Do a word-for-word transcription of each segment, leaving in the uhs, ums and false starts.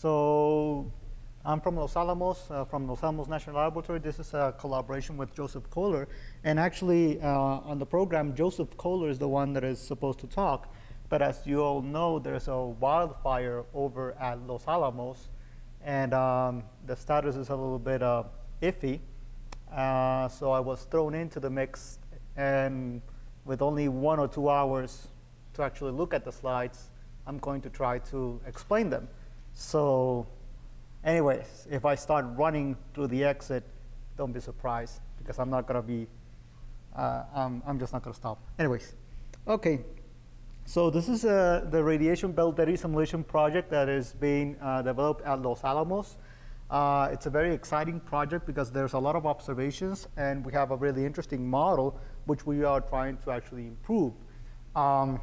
So I'm from Los Alamos, uh, from Los Alamos National Laboratory. This is a collaboration with Joseph Koller. And actually, uh, on the program, Joseph Koller is the one that is supposed to talk. But as you all know, there's a wildfire over at Los Alamos. And um, the status is a little bit uh, iffy. Uh, so I was thrown into the mix. And with only one or two hours to actually look at the slides, I'm going to try to explain them. So anyways, if I start running through the exit, don't be surprised, because I'm not going to be, uh, I'm, I'm just not going to stop. Anyways, OK. So this is uh, the radiation belt eddy simulation project that is being uh, developed at Los Alamos. Uh, it's a very exciting project because there's a lot of observations, and we have a really interesting model, which we are trying to actually improve. Um,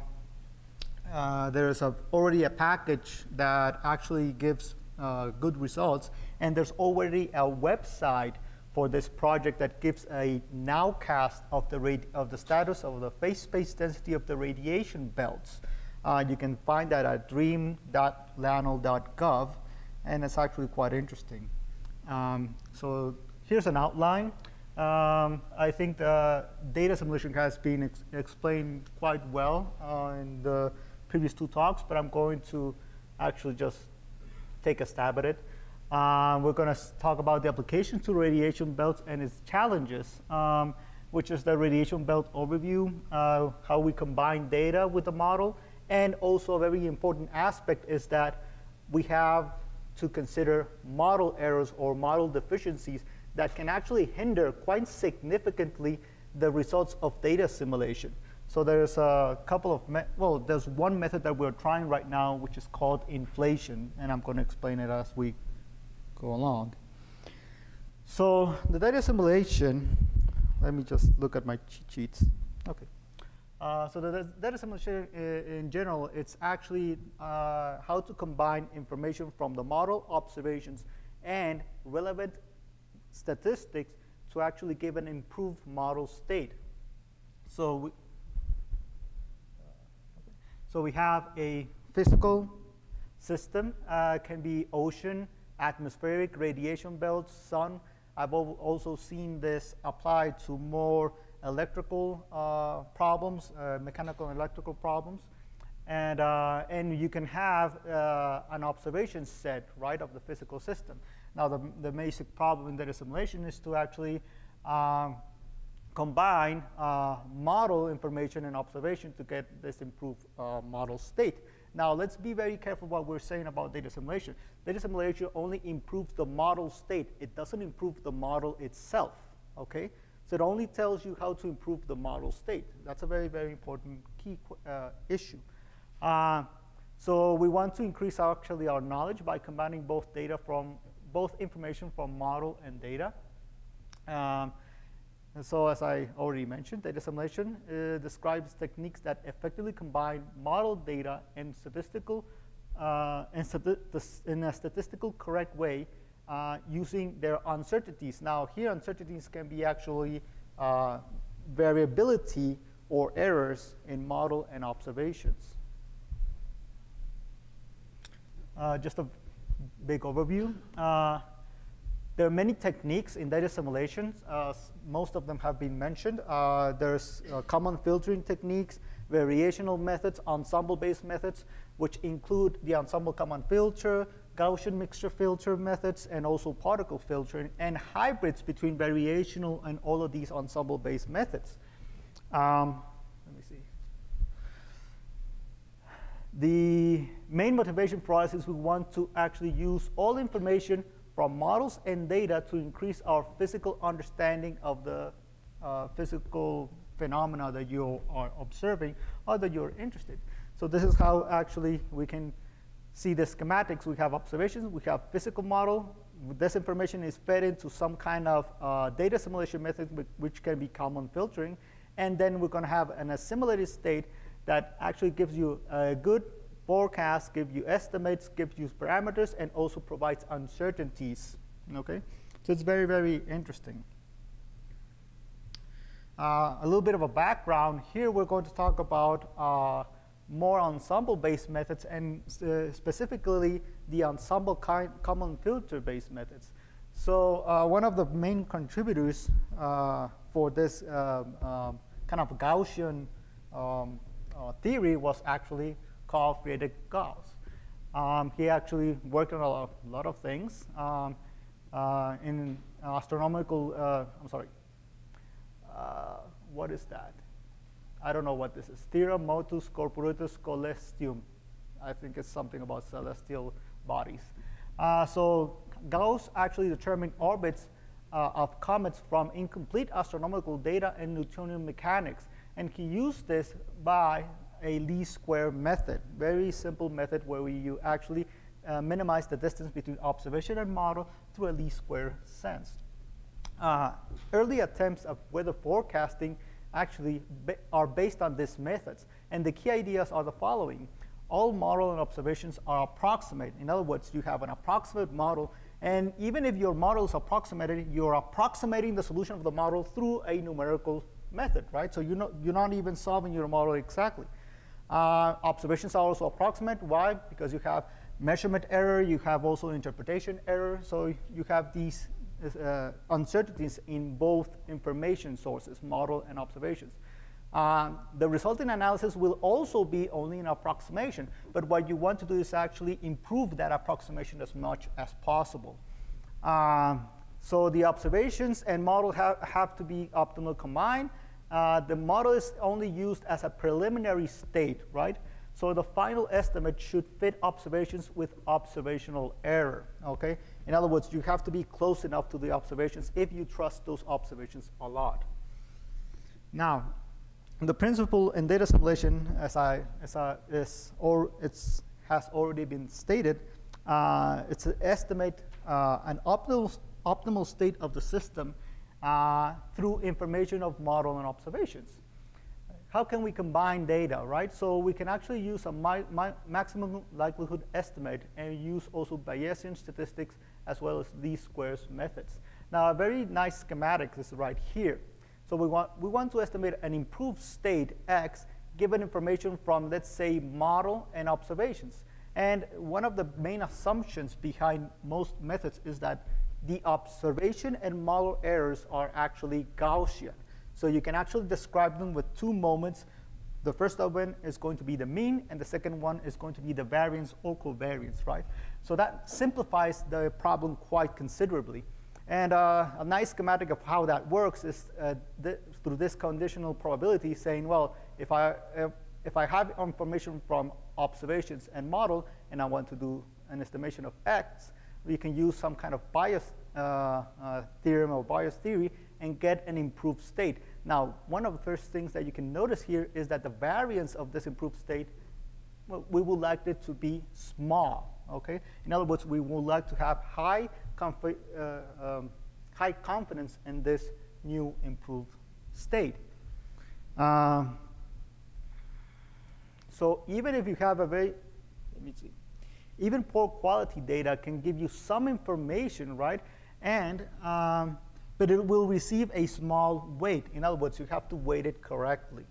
uh, there is a, already a package that actually gives uh, good results, and there's already a website for this project that gives a nowcast of the, radi of the status of the phase space density of the radiation belts. Uh, you can find that at dream dot lanl dot gov. And it's actually quite interesting. Um, so here's an outline. Um, I think the data simulation has been ex explained quite well uh, in the previous two talks, but I'm going to actually just take a stab at it. Uh, we're going to talk about the applications to radiation belts and its challenges, um, which is the radiation belt overview, uh, how we combine data with the model, and also a very important aspect is that we have to consider model errors or model deficiencies that can actually hinder quite significantly the results of data simulation. So there's a couple of, well, there's one method that we're trying right now, which is called inflation, and I'm going to explain it as we go along. So the data simulation, let me just look at my cheat sheets. Okay. Uh, so the data simulation in general, it's actually uh, how to combine information from the model, observations, and relevant statistics to actually give an improved model state. So we, so we have a physical system, uh, can be ocean, atmospheric, radiation belts, sun. I've also seen this applied to more electrical uh, problems, uh, mechanical and electrical problems. And, uh, and you can have uh, an observation set, right, of the physical system. Now, the, the basic problem in data simulation is to actually um, combine uh, model information and observation to get this improved uh, model state. Now, let's be very careful what we're saying about data simulation. Data simulation only improves the model state. It doesn't improve the model itself, okay? So it only tells you how to improve the model state. That's a very, very important key uh, issue. Uh, so we want to increase our, actually our knowledge by combining both data from, both information from model and data. Um, and so as I already mentioned, data simulation uh, describes techniques that effectively combine model data and statistical, uh, and st in a statistical correct way, Uh, using their uncertainties. Now, here uncertainties can be actually uh, variability or errors in model and observations. Uh, just a big overview. Uh, there are many techniques in data simulations. Uh, most of them have been mentioned. Uh, there's uh, common filtering techniques, variational methods, ensemble-based methods, which include the ensemble common filter, Gaussian mixture filter methods, and also particle filtering, and hybrids between variational and all of these ensemble-based methods. Um, let me see. The main motivation for us is we want to actually use all information from models and data to increase our physical understanding of the uh, physical phenomena that you are observing or that you're interested. So this is how actually we can see the schematics. We have observations, we have physical model. This information is fed into some kind of uh, data simulation method, which can be common filtering. And then we're going to have an assimilated state that actually gives you a good forecast, gives you estimates, gives you parameters, and also provides uncertainties. Okay, so it's very, very interesting. Uh, a little bit of a background. Here we're going to talk about uh, more ensemble-based methods, and uh, specifically the ensemble common filter-based methods. So uh, one of the main contributors uh, for this uh, um, kind of Gaussian um, uh, theory was actually Carl Friedrich Gauss. Um, he actually worked on a lot of, lot of things um, uh, in astronomical, uh, I'm sorry, uh, what is that? I don't know what this is. Theorem motus corporatus celestium. I think it's something about celestial bodies. Uh, so Gauss actually determined orbits uh, of comets from incomplete astronomical data and Newtonian mechanics. And he used this by a least square method, very simple method where we, you actually uh, minimize the distance between observation and model through a least square sense. Uh, early attempts of weather forecasting actually ba are based on these methods. And the key ideas are the following. All model and observations are approximate. In other words, you have an approximate model, and even if your model is approximated, you're approximating the solution of the model through a numerical method, right? So you're not, you're not even solving your model exactly. Uh, observations are also approximate. Why? Because you have measurement error, you have also interpretation error, so you have these uh, uncertainties in both information sources, model and observations. Um, the resulting analysis will also be only an approximation, but what you want to do is actually improve that approximation as much as possible. Um, so the observations and model ha have to be optimal combined. Uh, the model is only used as a preliminary state, right? So the final estimate should fit observations with observational error, okay? In other words, you have to be close enough to the observations if you trust those observations a lot. Now, the principle in data simulation, as I, as I is, or it's has already been stated, uh, it's to estimate uh, an optimal optimal state of the system uh, through information of model and observations. How can we combine data, right? So we can actually use a mi mi maximum likelihood estimate and use also Bayesian statistics as well as least squares methods. Now, a very nice schematic is right here. So we want, we want to estimate an improved state X given information from, let's say, model and observations. And one of the main assumptions behind most methods is that the observation and model errors are actually Gaussian. So you can actually describe them with two moments. The first one is going to be the mean, and the second one is going to be the variance or covariance, right? So that simplifies the problem quite considerably. And uh, a nice schematic of how that works is uh, th through this conditional probability saying, well, if I, if, if I have information from observations and model, and I want to do an estimation of X, we can use some kind of bias uh, uh, theorem or bias theory and get an improved state. Now, one of the first things that you can notice here is that the variance of this improved state, well, we would like it to be small, okay? In other words, we would like to have high Confi uh, um, high confidence in this new improved state. Um, so even if you have a very, let me see, even poor quality data can give you some information, right? And um, but it will receive a small weight. In other words, you have to weight it correctly.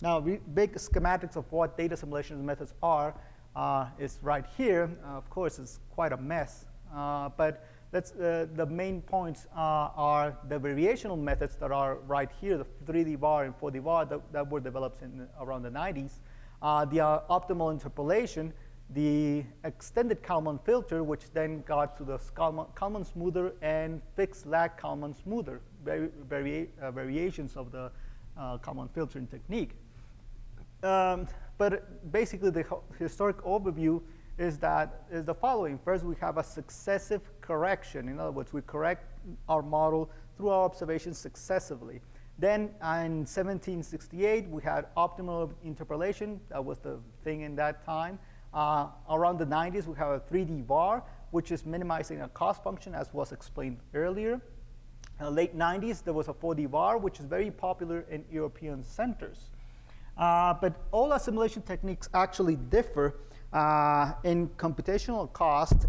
Now, big schematics of what data simulation methods are. Uh, is right here. Uh, of course, it's quite a mess. Uh, but that's, uh, the main points uh, are the variational methods that are right here, the three D var and four D var that, that were developed in around the nineties. Uh, the uh, optimal interpolation, the extended Kalman filter, which then got to the Kalman, Kalman smoother and fixed lag Kalman smoother, vari vari uh, variations of the uh, Kalman filtering technique. Um, But basically, the historic overview is that is the following. First, we have a successive correction. In other words, we correct our model through our observations successively. Then in seventeen sixty-eight, we had optimal interpolation. That was the thing in that time. Uh, around the nineties, we have a three D var, which is minimizing a cost function, as was explained earlier. In the late nineties, there was a four D var, which is very popular in European centers. Uh, but all our simulation techniques actually differ uh, in computational cost,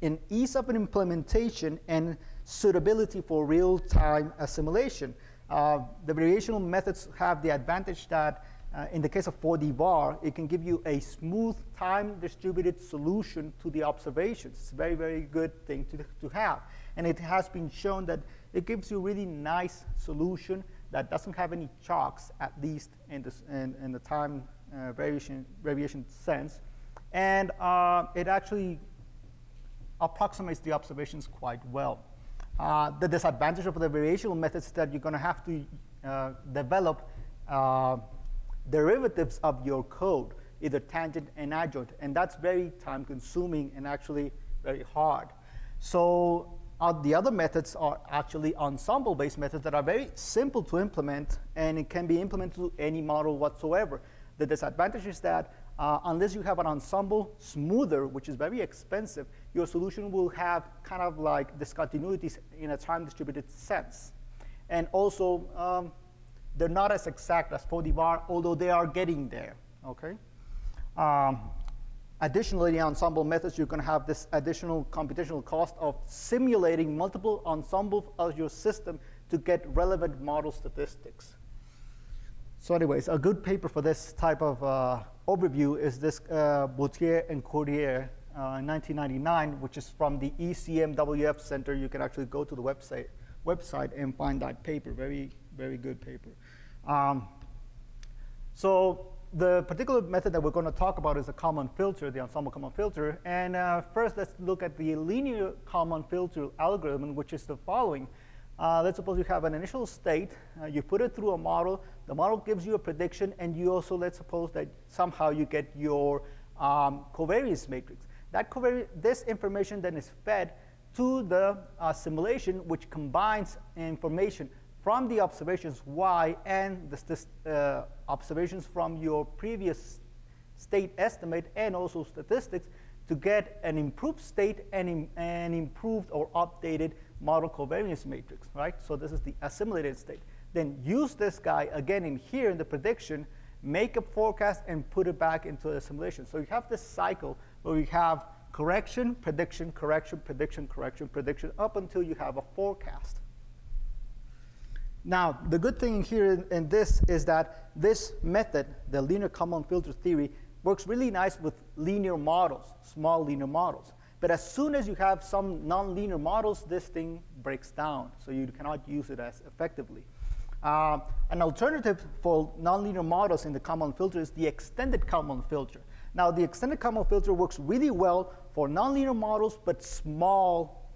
in ease of an implementation, and suitability for real-time assimilation. Uh, the variational methods have the advantage that Uh, in the case of four D VAR, it can give you a smooth time-distributed solution to the observations. It's a very, very good thing to, to have. And it has been shown that it gives you a really nice solution that doesn't have any shocks, at least in, this, in, in the time uh, variation, variation sense. And uh, it actually approximates the observations quite well. Uh, the disadvantage of the variational methods is that you're going to have to uh, develop uh, derivatives of your code, either tangent and adjoint, and that's very time consuming and actually very hard. So uh, the other methods are actually ensemble based methods that are very simple to implement, and it can be implemented to any model whatsoever. The disadvantage is that uh, unless you have an ensemble smoother, which is very expensive, your solution will have kind of like discontinuities in a time distributed sense. And also, um, they're not as exact as four D VAR, although they are getting there, okay? Um, additionally, the ensemble methods, you can have this additional computational cost of simulating multiple ensembles of your system to get relevant model statistics. So anyways, a good paper for this type of uh, overview is this uh, Bouttier and Courtier uh, nineteen ninety-nine, which is from the E C M W F Center. You can actually go to the website, website and find that paper. Very Very good paper. Um, so the particular method that we're going to talk about is a common filter, the ensemble common filter. And uh, first, let's look at the linear common filter algorithm, which is the following. Uh, let's suppose you have an initial state. Uh, you put it through a model. The model gives you a prediction. And you also, let's suppose that somehow you get your um, covariance matrix. That covari this information then is fed to the uh, simulation, which combines information from the observations y and the uh, observations from your previous state estimate and also statistics to get an improved state and im an improved or updated model covariance matrix, right? So this is the assimilated state. Then use this guy again in here in the prediction, make a forecast, and put it back into the simulation. So you have this cycle where you have correction, prediction, correction, prediction, correction, prediction, up until you have a forecast. Now, the good thing here in, in this is that this method, the linear common filter theory, works really nice with linear models, small linear models. But as soon as you have some nonlinear models, this thing breaks down, so you cannot use it as effectively. Uh, an alternative for nonlinear models in the common filter is the extended common filter. Now, the extended common filter works really well for nonlinear models, but small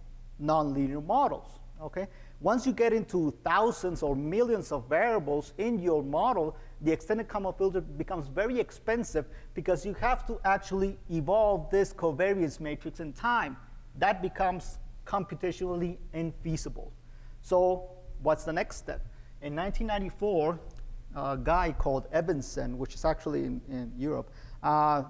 nonlinear models, okay? Once you get into thousands or millions of variables in your model, the extended common filter becomes very expensive because you have to actually evolve this covariance matrix in time. That becomes computationally infeasible. So what's the next step? In nineteen ninety-four, a guy called Eberson, which is actually in, in Europe, uh,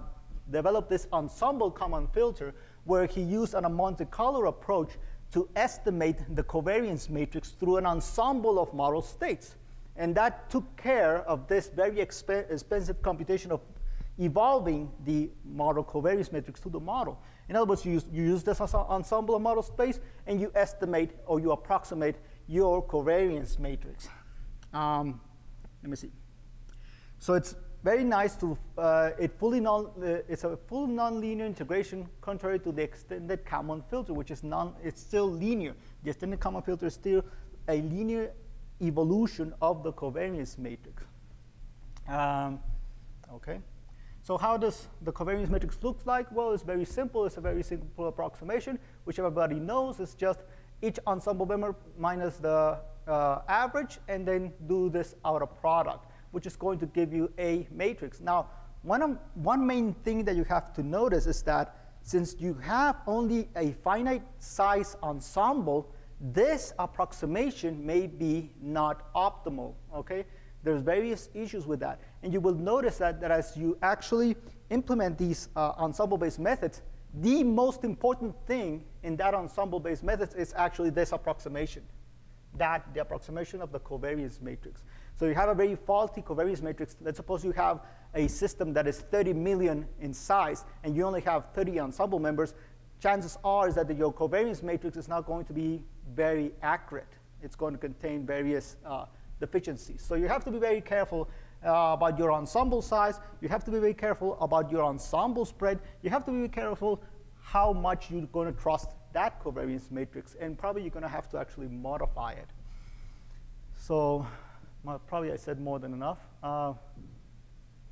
developed this ensemble common filter where he used a Monte Carlo approach to estimate the covariance matrix through an ensemble of model states. And that took care of this very exp expensive computation of evolving the model covariance matrix to the model. In other words, you use, you use this ensemble of model space, and you estimate or you approximate your covariance matrix. Um, let me see. So it's very nice to, uh, it fully non, uh, it's a full nonlinear integration contrary to the extended common filter, which is non, it's still linear. The extended common filter is still a linear evolution of the covariance matrix. Um, okay. So how does the covariance matrix look like? Well, it's very simple. It's a very simple approximation, which everybody knows. It's just each ensemble member minus the uh, average, and then do this outer product, which is going to give you a matrix. Now, one, um, one main thing that you have to notice is that since you have only a finite size ensemble, this approximation may be not optimal, okay? There's various issues with that. And you will notice that, that as you actually implement these uh, ensemble-based methods, the most important thing in that ensemble-based methods is actually this approximation, that the approximation of the covariance matrix. So you have a very faulty covariance matrix. Let's suppose you have a system that is thirty million in size, and you only have thirty ensemble members. Chances are is that the, your covariance matrix is not going to be very accurate. It's going to contain various uh, deficiencies. So you have to be very careful uh, about your ensemble size. You have to be very careful about your ensemble spread. You have to be careful how much you're going to trust that covariance matrix, and probably you're going to have to actually modify it. So probably I said more than enough. Uh,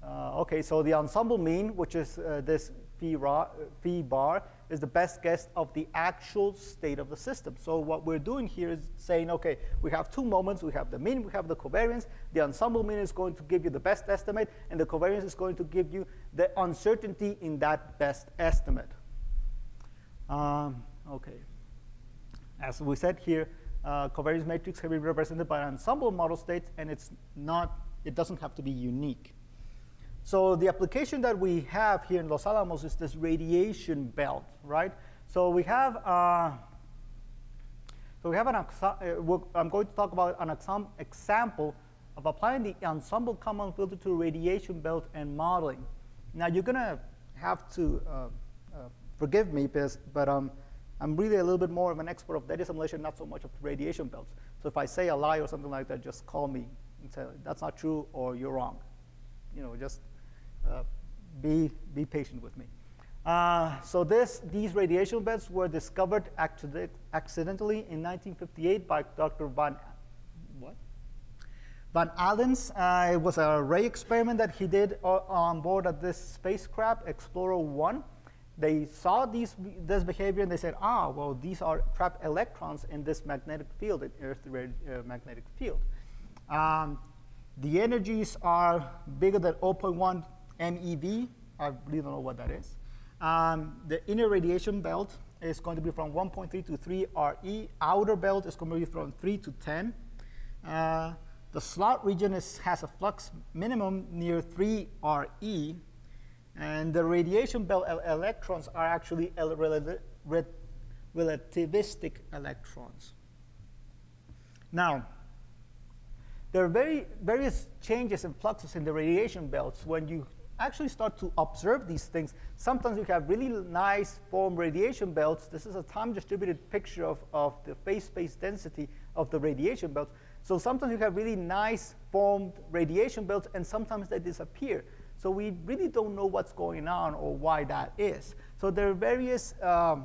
uh, OK, so the ensemble mean, which is uh, this phi, ra, phi bar, is the best guess of the actual state of the system. So what we're doing here is saying, OK, we have two moments. We have the mean. We have the covariance. The ensemble mean is going to give you the best estimate, and the covariance is going to give you the uncertainty in that best estimate. Um, OK. As we said here, Uh, covariance matrix can be represented by ensemble model states, and it's not, it doesn't have to be unique. So the application that we have here in Los Alamos is this radiation belt, right? So we have, uh, so we have an, uh, I'm going to talk about an exam example of applying the ensemble Kalman filter to radiation belt and modeling. Now you're gonna have to uh, uh, forgive me, but um. I'm really a little bit more of an expert of data simulation, not so much of radiation belts. So if I say a lie or something like that, just call me and say, that's not true, or you're wrong. You know, just uh, be, be patient with me. Uh, so this, these radiation belts were discovered accident, accidentally in nineteen fifty-eight by Doctor Van, what? Van Allen's. Uh, it was a ray experiment that he did on board of this spacecraft, Explorer One. They saw these, this behavior, and they said, ah, well, these are trapped electrons in this magnetic field, in Earth's uh, magnetic field. Um, the energies are bigger than zero point one MeV. I really don't know what that is. Um, the inner radiation belt is going to be from one point three to three R E. Outer belt is going to be from three to ten. Uh, the slot region is, has a flux minimum near three R E. And the radiation belt electrons are actually relativistic electrons. Now, there are very various changes and fluxes in the radiation belts. When you actually start to observe these things, sometimes you have really nice form radiation belts. This is a time-distributed picture of, of the phase space density of the radiation belts. So sometimes you have really nice formed radiation belts, and sometimes they disappear. So we really don't know what's going on or why that is. So there are various um,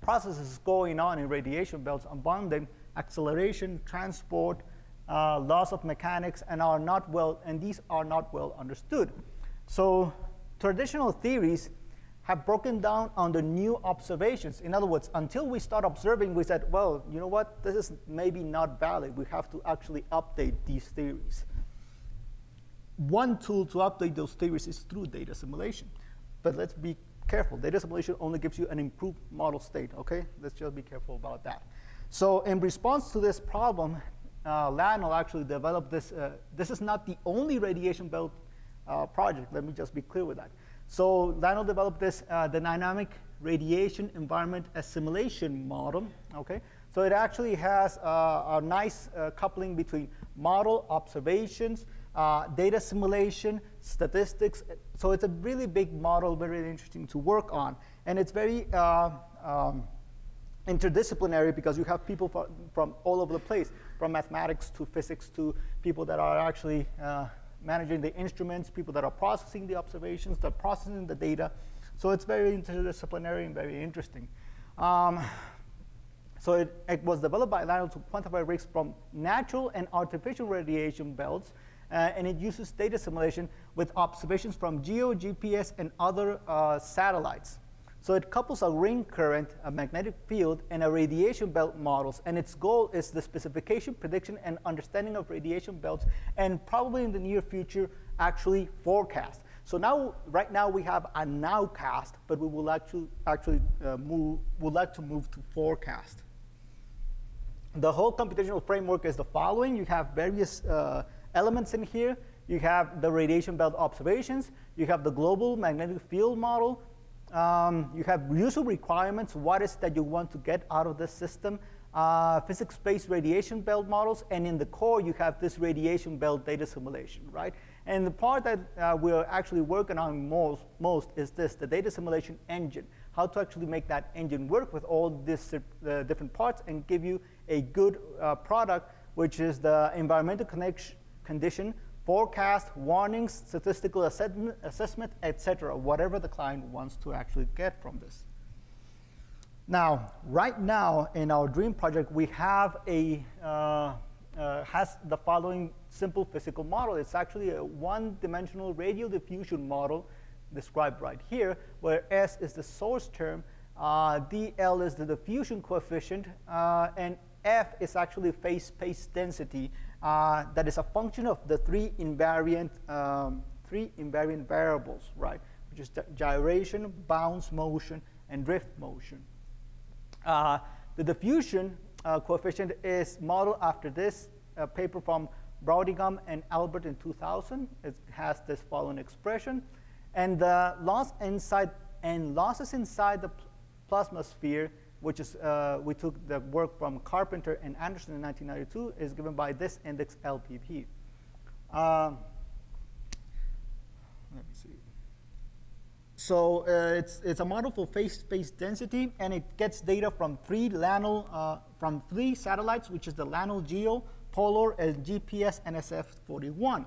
processes going on in radiation belts, among them acceleration, transport, uh, loss of mechanics, and are not well. And these are not well understood. So traditional theories have broken down on the new observations. In other words, until we start observing, we said, well, you know what? This is maybe not valid. We have to actually update these theories. One tool to update those theories is through data simulation. But let's be careful. Data simulation only gives you an improved model state, OK? Let's just be careful about that. So in response to this problem, uh, L A N L actually developed this. Uh, this is not the only radiation belt uh, project. Let me just be clear with that. So L A N L developed this, uh, the dynamic radiation environment assimilation model, OK? So it actually has uh, a nice uh, coupling between model observations, Uh, data simulation, statistics. So it's a really big model, very interesting to work on. And it's very uh, um, interdisciplinary because you have people for, from all over the place, from mathematics to physics to people that are actually uh, managing the instruments, people that are processing the observations, that are processing the data. So it's very interdisciplinary and very interesting. Um, so it, it was developed by L A N L to quantify risks from natural and artificial radiation belts. Uh, and it uses data simulation with observations from GEO, G P S, and other uh, satellites. So it couples a ring current, a magnetic field, and a radiation belt models. And its goal is the specification, prediction, and understanding of radiation belts, and probably in the near future, actually forecast. So now, right now, we have a nowcast, but we will actually, actually uh, move, would like to move to forecast. The whole computational framework is the following. You have various uh, elements in here. You have the radiation belt observations. You have the global magnetic field model. Um, you have user requirements. What is that you want to get out of this system? Uh, physics-based radiation belt models. And in the core, you have this radiation belt data simulation, right? And the part that uh, we're actually working on most, most is this, the data simulation engine, how to actually make that engine work with all these uh, different parts and give you a good uh, product, which is the environmental connection, condition, forecast, warnings, statistical assessment, et cetera, whatever the client wants to actually get from this. Now, right now in our DREAM project, we have a uh, uh, has the following simple physical model. It's actually a one-dimensional radial diffusion model described right here, where S is the source term, uh, D L is the diffusion coefficient, uh, and F is actually phase space density. Uh, that is a function of the three invariant um, three invariant variables, right? Which is gyration, bounce motion, and drift motion. Uh, the diffusion uh, coefficient is modeled after this uh, paper from Brautigam and Albert in two thousand. It has this following expression, and the loss inside and losses inside the plasmasphere, which is, uh, we took the work from Carpenter and Anderson in nineteen ninety-two, is given by this index L P P. Um, let me see. So uh, it's, it's a model for phase space density, and it gets data from three LANL, uh, from three satellites, which is the LANL Geo, Polar, and G P S N S F forty-one.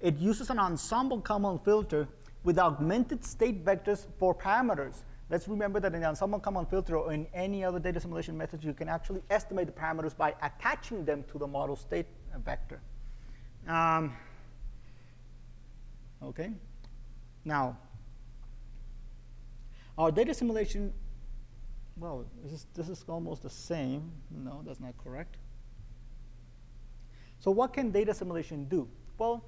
It uses an ensemble common filter with augmented state vectors for parameters. Let's remember that in the ensemble common filter or in any other data simulation method, you can actually estimate the parameters by attaching them to the model state vector. Um, okay. Now, our data simulation, well, this is, this is almost the same. No, that's not correct. So what can data simulation do? Well,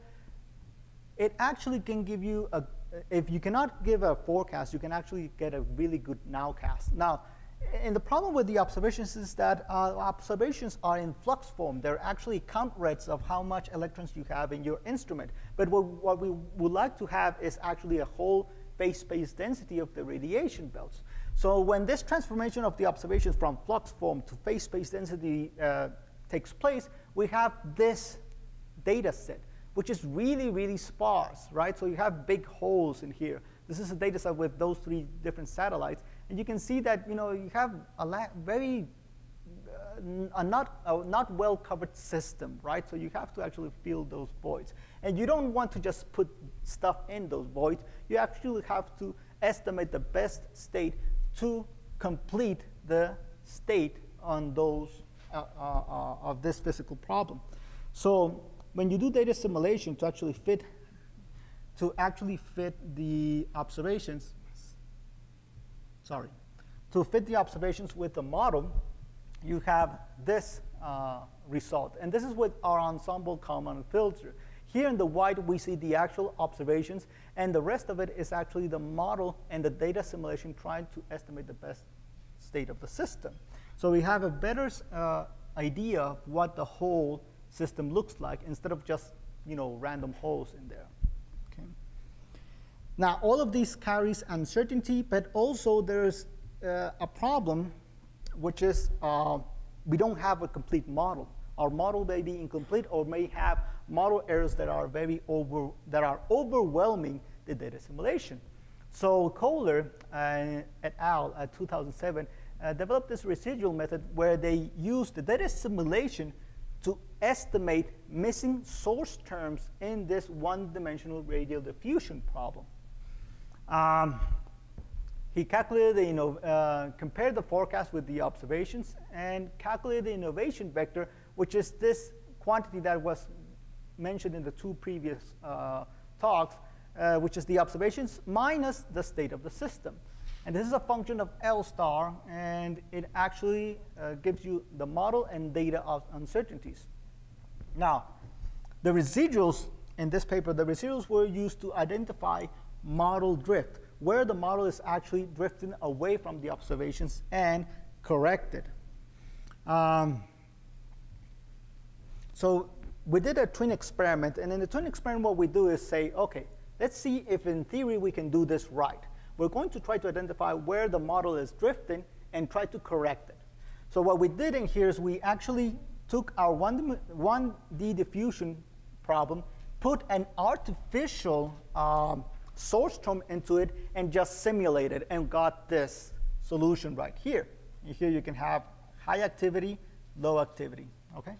it actually can give you a if you cannot give a forecast, you can actually get a really good nowcast. Now, and the problem with the observations is that uh, observations are in flux form. They're actually comp rates of how much electrons you have in your instrument. But what, what we would like to have is actually a whole phase space density of the radiation belts. So when this transformation of the observations from flux form to phase space density uh, takes place, we have this data set, which is really, really sparse, right? So you have big holes in here. This is a data set with those three different satellites. And you can see that, you know, you have a la very, uh, a not, a not well covered system, right? So you have to actually fill those voids. And you don't want to just put stuff in those voids. You actually have to estimate the best state to complete the state on those, uh, uh, uh, of this physical problem. So, when you do data simulation to actually fit, to actually fit the observations, sorry, to fit the observations with the model, you have this uh, result. And this is with our ensemble common filter. Here in the white, we see the actual observations, and the rest of it is actually the model and the data simulation trying to estimate the best state of the system. So we have a better uh, idea of what the whole system looks like instead of just, you know, random holes in there. Okay. Now, all of these carries uncertainty, but also there's uh, a problem, which is uh, we don't have a complete model. Our model may be incomplete or may have model errors that are very over that are overwhelming the data simulation. So Koller uh, et al. At two thousand seven uh, developed this residual method where they used the data simulation to estimate missing source terms in this one-dimensional radial diffusion problem. Um, he calculated the inno uh, compared the forecast with the observations and calculated the innovation vector, which is this quantity that was mentioned in the two previous uh, talks, uh, which is the observations minus the state of the system. And this is a function of L star, and it actually uh, gives you the model and data of uncertainties. Now, the residuals in this paper, the residuals were used to identify model drift, where the model is actually drifting away from the observations and corrected. Um, so we did a twin experiment, and in the twin experiment, what we do is say, okay, let's see if in theory we can do this right. We're going to try to identify where the model is drifting and try to correct it. So what we did in here is we actually took our one D diffusion problem, put an artificial um, source term into it, and just simulated and got this solution right here. And here you can have high activity, low activity. Okay.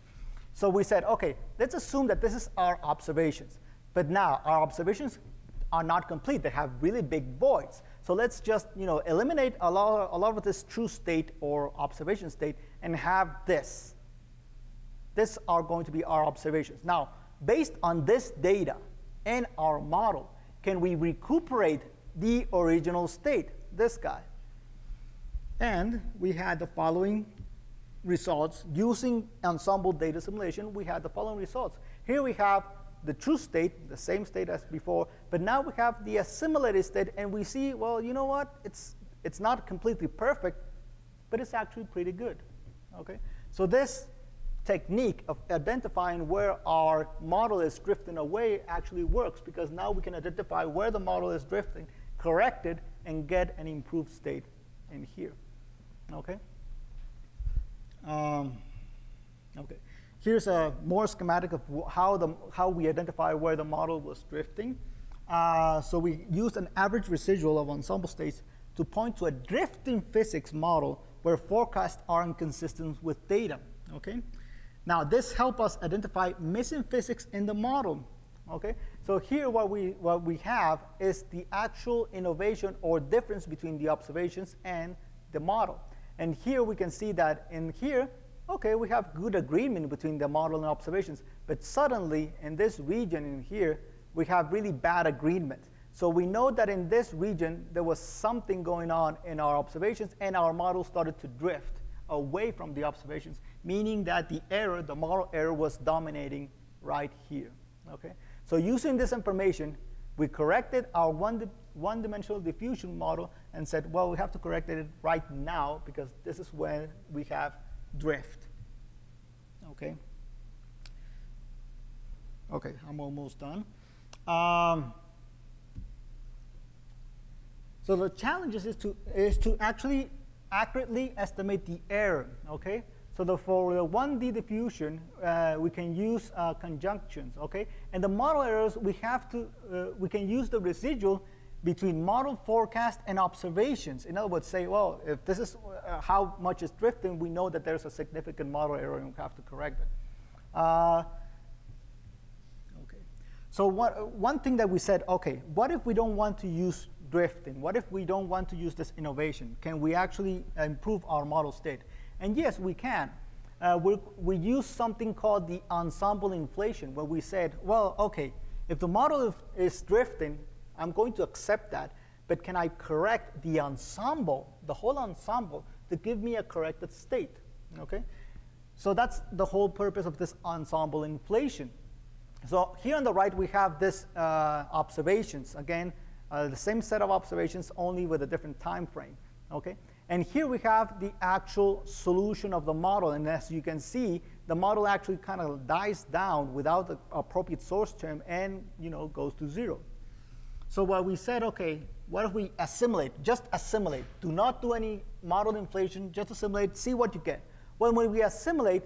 So we said, OK, let's assume that this is our observations. But now our observations are not complete. They have really big voids. So let's just you know, eliminate a lot, a lot of this true state or observation state and have this. This are going to be our observations. Now, based on this data and our model, can we recuperate the original state, this guy? And we had the following results. Using ensemble data simulation, we had the following results. Here we have the true state, the same state as before, but now we have the assimilated state, and we see, well, you know what? It's, it's not completely perfect, but it's actually pretty good. Okay? So this technique of identifying where our model is drifting away actually works, because now we can identify where the model is drifting, correct it, and get an improved state in here. Okay? Um, okay. Here's a more schematic of how, the, how we identify where the model was drifting. Uh, so we used an average residual of ensemble states to point to a drifting physics model where forecasts are inconsistent with data. Okay? Now, this helped us identify missing physics in the model. Okay? So here what we, what we have is the actual innovation or difference between the observations and the model. And here we can see that in here, OK, we have good agreement between the model and observations. But suddenly, in this region in here, we have really bad agreement. So we know that in this region, there was something going on in our observations, and our model started to drift away from the observations, meaning that the error, the model error, was dominating right here. Okay? So using this information, we corrected our one, one-dimensional diffusion model and said, well, we have to correct it right now, because this is when we have drift. Okay? Okay, I'm almost done. Um, so the challenge is to, is to actually accurately estimate the error, okay? So the, for the one D diffusion, uh, we can use uh, conjunctions, okay? And the model errors, we have to, uh, we can use the residual between model forecast and observations. In other words, say, well, if this is uh, how much is drifting, we know that there's a significant model error and we have to correct it. Uh, okay. So what, one thing that we said, okay, what if we don't want to use drifting? What if we don't want to use this innovation? Can we actually improve our model state? And yes, we can. Uh, we, we use something called the ensemble inflation, where we said, well, okay, if the model is drifting, I'm going to accept that, but can I correct the ensemble, the whole ensemble, to give me a corrected state? Okay? So that's the whole purpose of this ensemble inflation. So here on the right, we have this uh, observations. Again, Uh, the same set of observations, only with a different time frame. Okay? And here we have the actual solution of the model. And as you can see, the model actually kind of dies down without the appropriate source term and you know, goes to zero. So what we said, OK, what if we assimilate? Just assimilate. Do not do any model inflation. Just assimilate. See what you get. Well, when we assimilate,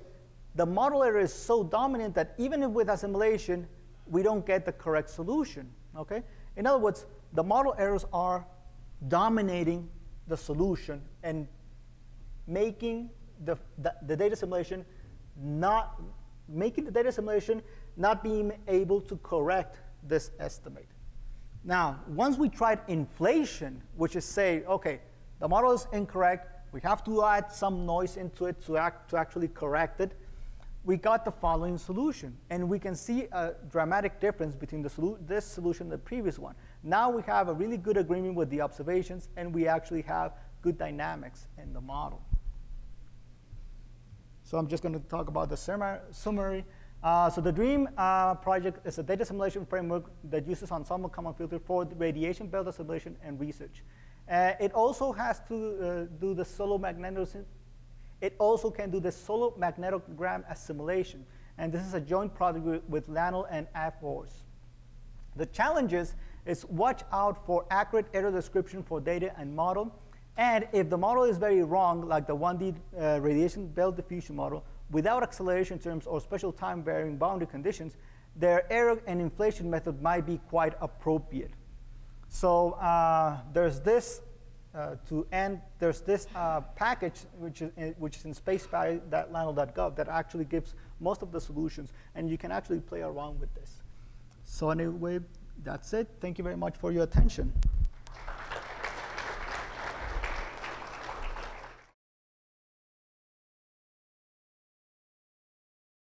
the model error is so dominant that even with assimilation, we don't get the correct solution. Okay? In other words, the model errors are dominating the solution and making the, the, the data simulation not making the data simulation not being able to correct this estimate. Now, once we tried inflation, which is say, okay, the model is incorrect, we have to add some noise into it to act to actually correct it. We got the following solution. And we can see a dramatic difference between the solu this solution and the previous one. Now we have a really good agreement with the observations, and we actually have good dynamics in the model. So I'm just going to talk about the summary. Uh, so the DREAM uh, project is a data simulation framework that uses ensemble common filter for the radiation belt simulation and research. Uh, it also has to uh, do the solar magnetism. It also can do the solar magnetogram assimilation. And this is a joint project with LANL and AFORS. The challenges is watch out for accurate error description for data and model. And if the model is very wrong, like the one D uh, radiation belt diffusion model, without acceleration terms or special time varying boundary conditions, their error and inflation method might be quite appropriate. So uh, there's this uh, to and there's this uh, package which is in, which is in space weather dot lanl dot gov that actually gives most of the solutions, and you can actually play around with this. So anyway, that's it. Thank you very much for your attention.